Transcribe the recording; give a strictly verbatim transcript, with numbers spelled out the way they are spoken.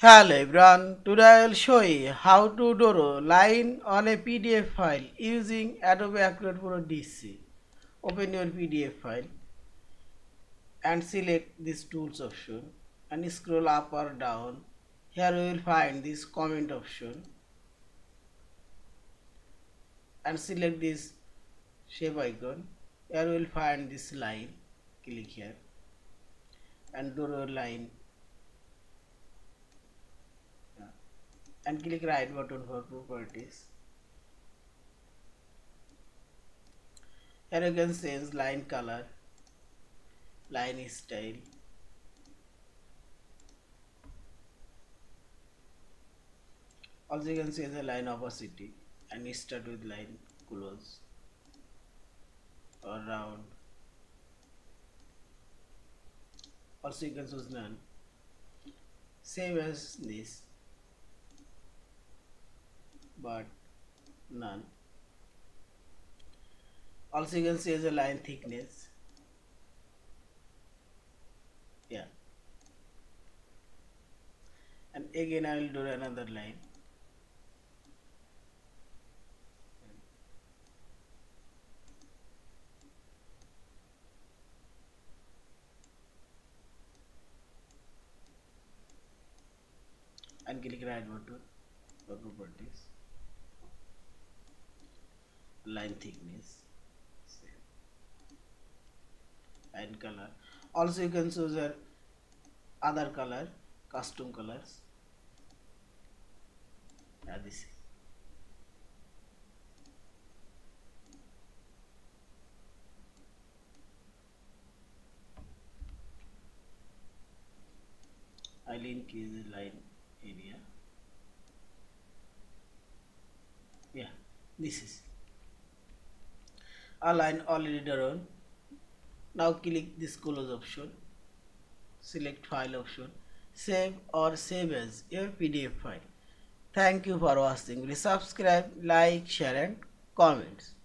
Hello everyone, today I will show you how to draw line on a P D F file using Adobe Acrobat Pro D C. Open your P D F file and select this tools option and scroll up or down. Here you will find this comment option and select this shape icon. Here you will find this line. Click here and draw a line. And click right button for properties. Here you can change line color, line style, also you can change the line opacity and start with line close or round, also you can choose none, same as this but none. Also you can change the line thickness. Yeah. And again I will do another line. And click right button for properties. Line thickness, same, and color. Also you can choose your other color, custom colors. Yeah, this. I'll increase the line area. Yeah, this is. A line already drawn. Now click this close option, select file option, save or save as your P D F file. Thank you for watching. Please subscribe, like, share and comments.